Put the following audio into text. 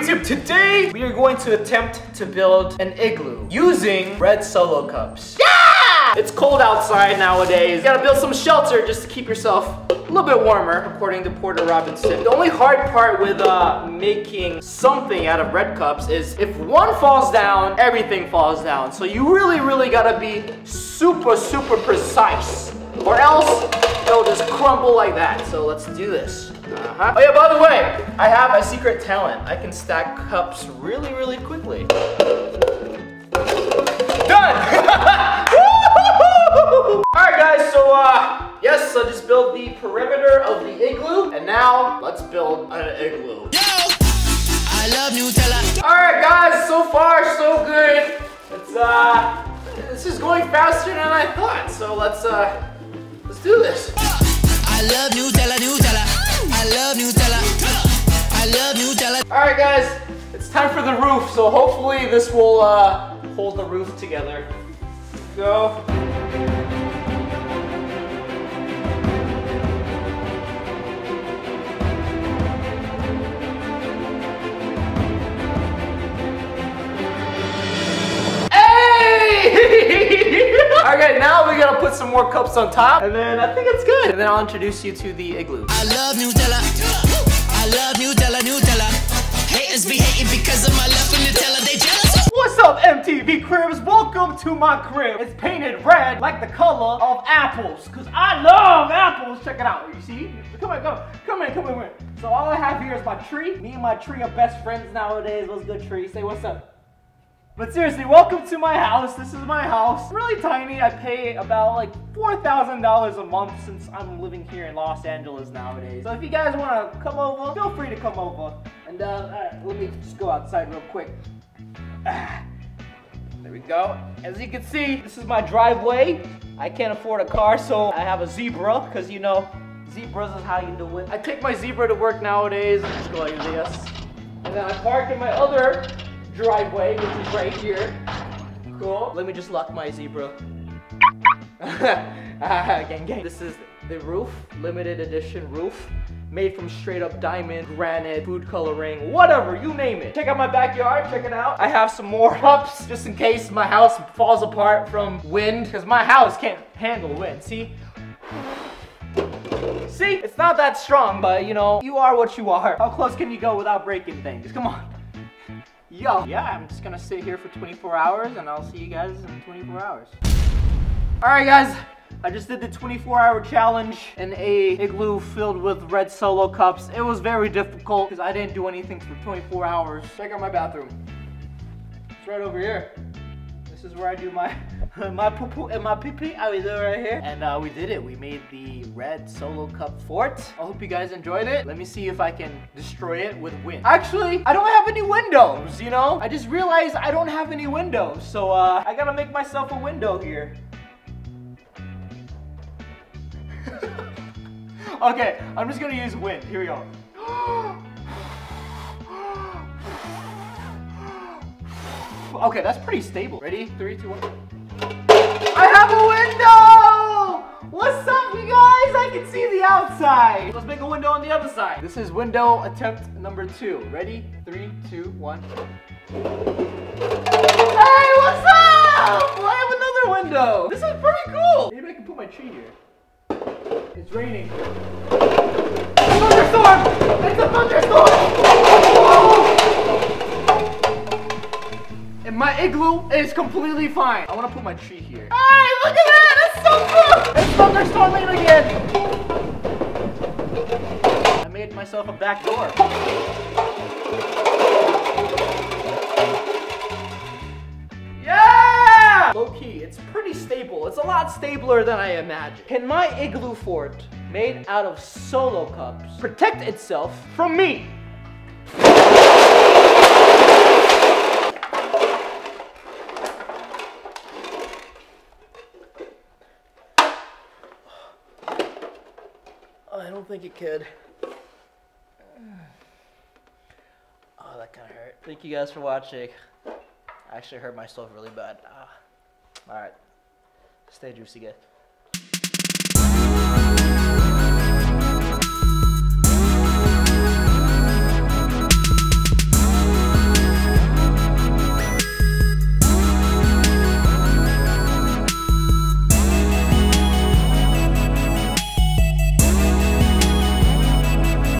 YouTube. Today, we are going to attempt to build an igloo using red Solo cups. Yeah! It's cold outside nowadays. You gotta build some shelter just to keep yourself a little bit warmer, according to Porter Robinson. The only hard part with making something out of red cups is if one falls down, everything falls down. So you really gotta be super precise, or else it'll just crumble like that. So let's do this. Oh yeah, by the way, I have a secret talent. I can stack cups really quickly. Done! Alright guys, so yes, I just built the perimeter of the igloo, and now let's build an igloo. Yo! I love Nutella. Alright guys, so far so good. It's this is going faster than I thought, so let's do this. I love Nutella, Nutella. I love Nutella. I love Nutella. Alright guys, it's time for the roof, so hopefully this will hold the roof together. Go. Okay, now we gotta put some more cups on top, and then I think it's good. And then I'll introduce you to the igloo. I love Nutella. I love Nutella, Nutella. Haters be hating because of my love for Nutella. They jealous. What's up, MTV Cribs? Welcome to my crib. It's painted red like the color of apples, because I love apples. Check it out. You see? Come on, go. Come in. So all I have here is my tree. Me and my tree are best friends nowadays. What's good, tree? Say what's up. But seriously, welcome to my house. This is my house. It's really tiny. I pay about like $4,000 a month since I'm living here in Los Angeles nowadays. So if you guys want to come over, feel free to come over. And all right, let me just go outside real quick. There we go. As you can see, this is my driveway. I can't afford a car, so I have a zebra because, you know, zebras is how you do it. I take my zebra to work nowadays. I just go like this. And then I park in my other driveway, which is right here. Cool. Let me just lock my zebra. Gang, gang. This is the roof, limited edition roof, made from straight up diamond, granite, food coloring, whatever, you name it. Check out my backyard, check it out. I have some more cups, just in case my house falls apart from wind, because my house can't handle wind, see? See, it's not that strong, but you know, you are what you are. How close can you go without breaking things? Come on. Yo. Yeah, I'm just gonna sit here for 24 hours and I'll see you guys in 24 hours. Alright guys, I just did the 24-hour challenge in a igloo filled with red Solo cups. It was very difficult because I didn't do anything for 24 hours. Check out my bathroom. It's right over here. This is where I do my poo-poo and my pee-pee. I was over right here. And we did it. We made the red Solo cup fort. I hope you guys enjoyed it. Let me see if I can destroy it with wind. Actually, I don't have any windows, you know? I just realized I don't have any windows. So I gotta make myself a window here. Okay, I'm just gonna use wind. Here we go. Okay, that's pretty stable. Ready? 3, 2, 1. I have a window! What's up, you guys? I can see the outside. Let's make a window on the other side. This is window attempt number 2. Ready? 3, 2, 1. Hey, what's up? I have another window. This is pretty cool. Maybe I can put my tree here. It's raining. Thunderstorm! It's a thunderstorm! Whoa! And my igloo is completely fine. I want to put my tree here. Hey, look at that! That's so cool! It's thunderstorming again! I made myself a back door. Yeah! Low-key, it's pretty stable. It's a lot stabler than I imagined. Can my igloo fort, made out of Solo cups, protect itself from me? I think it could. Oh, that kind of hurt. Thank you guys for watching. I actually hurt myself really bad. Alright. Stay juicy, guys.